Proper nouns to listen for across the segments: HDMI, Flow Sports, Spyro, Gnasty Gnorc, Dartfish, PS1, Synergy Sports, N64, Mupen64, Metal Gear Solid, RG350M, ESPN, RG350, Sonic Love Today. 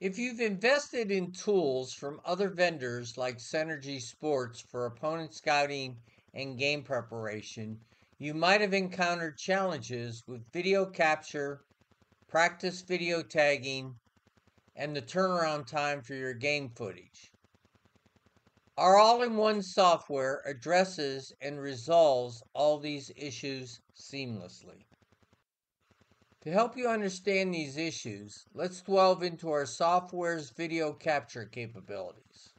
If you've invested in tools from other vendors like Synergy Sports for opponent scouting and game preparation, you might have encountered challenges with video capture, practice video tagging, and the turnaround time for your game footage. Our all-in-one software addresses and resolves all these issues seamlessly. To help you understand these issues, let's delve into our software's video capture capabilities.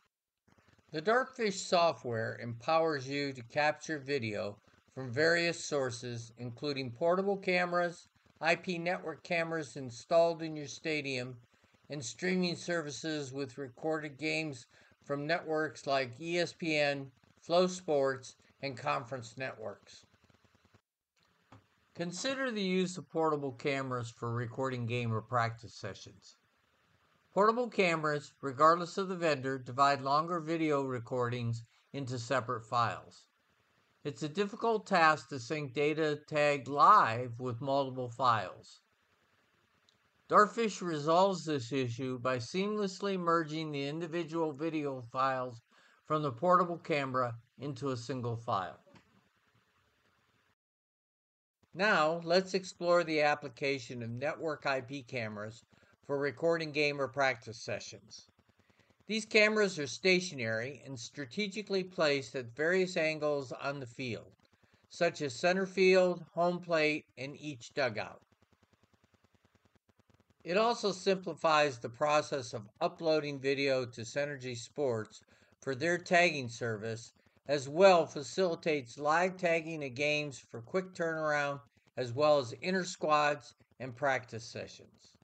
The Dartfish software empowers you to capture video from various sources, including portable cameras, IP network cameras installed in your stadium, and streaming services with recorded games from networks like ESPN, Flow Sports, and conference networks. Consider the use of portable cameras for recording game or practice sessions. Portable cameras, regardless of the vendor, divide longer video recordings into separate files. It's a difficult task to sync data tagged live with multiple files. Dartfish resolves this issue by seamlessly merging the individual video files from the portable camera into a single file. Now, let's explore the application of network IP cameras for recording game or practice sessions. These cameras are stationary and strategically placed at various angles on the field, such as center field, home plate, and each dugout. It also simplifies the process of uploading video to Synergy Sports for their tagging service, as well facilitates live tagging of games for quick turnaround, as well as inter-squads and practice sessions.